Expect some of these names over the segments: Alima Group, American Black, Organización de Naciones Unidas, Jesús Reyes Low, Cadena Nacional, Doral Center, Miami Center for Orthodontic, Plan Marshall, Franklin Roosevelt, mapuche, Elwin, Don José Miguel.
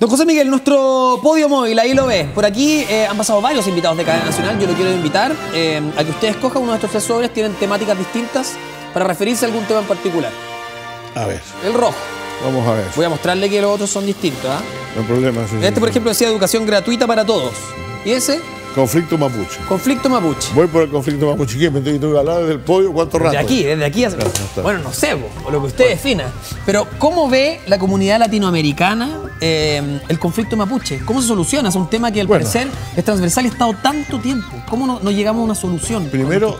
Don José Miguel, nuestro podio móvil, ahí lo ves. Por aquí han pasado varios invitados de Cadena Nacional. Yo lo quiero invitar a que ustedes cojan uno de estos tres sobres. Tienen temáticas distintas para referirse a algún tema en particular. A ver. El rojo. Vamos a ver. Voy a mostrarle que los otros son distintos. No hay problema. Sí, este, por ejemplo, decía educación gratuita para todos. ¿Y ese? Conflicto mapuche. Conflicto mapuche. Voy por el conflicto mapuche. ¿Qué? Me tengo que hablar del podio. ¿Cuánto rato? Desde aquí hace... Bueno, no sé, o lo que usted defina. Pero, ¿cómo ve la comunidad latinoamericana el conflicto mapuche? ¿Cómo se soluciona? Es un tema que, al parecer, es transversal y ha estado tanto tiempo. ¿Cómo no llegamos a una solución? Primero,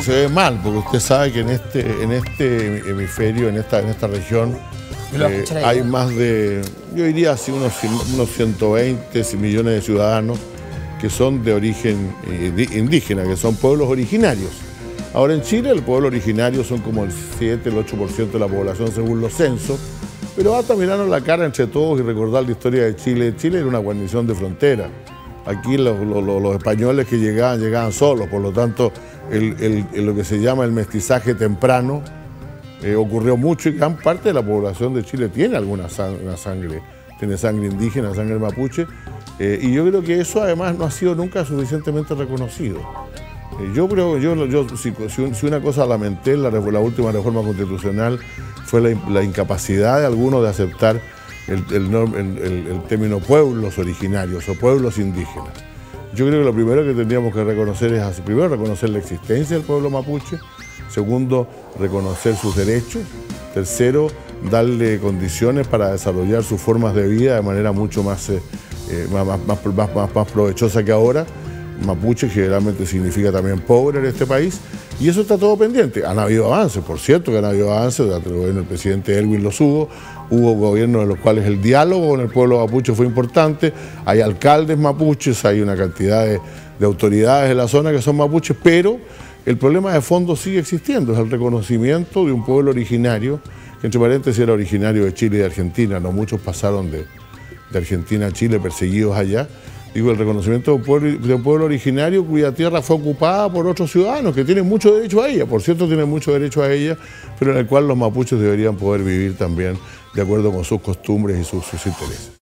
se ve mal, porque usted sabe que en este hemisferio, en esta región, hay más de, yo diría, así unos 120 millones de ciudadanos que son de origen indígena, que son pueblos originarios. Ahora en Chile el pueblo originario son como el 7, el 8% de la población según los censos, pero basta mirarnos la cara entre todos y recordar la historia de Chile. Chile era una guarnición de frontera. Aquí los españoles que llegaban solos, por lo tanto lo que se llama el mestizaje temprano ocurrió mucho y gran parte de la población de Chile tiene alguna sangre. Tiene sangre indígena, sangre mapuche, y yo creo que eso además no ha sido nunca suficientemente reconocido. Yo creo, si una cosa lamenté en la última reforma constitucional fue la incapacidad de algunos de aceptar el término pueblos originarios o pueblos indígenas. Yo creo que lo primero que tendríamos que reconocer es, primero, reconocer la existencia del pueblo mapuche, segundo, reconocer sus derechos, tercero, darle condiciones para desarrollar sus formas de vida de manera mucho más provechosa que ahora. Mapuche generalmente significa también pobre en este país y eso está todo pendiente. Han habido avances, por cierto que han habido avances, durante el gobierno del presidente Elwin los hubo gobiernos en los cuales el diálogo con el pueblo mapuche fue importante, hay alcaldes mapuches, hay una cantidad de autoridades en la zona que son mapuches, pero el problema de fondo sigue existiendo, es el reconocimiento de un pueblo originario, que entre paréntesis era originario de Chile y de Argentina, no muchos pasaron de Argentina a Chile perseguidos allá. Digo, el reconocimiento de un pueblo originario cuya tierra fue ocupada por otros ciudadanos que tienen mucho derecho a ella, por cierto tienen mucho derecho a ella, pero en el cual los mapuches deberían poder vivir también de acuerdo con sus costumbres y sus intereses.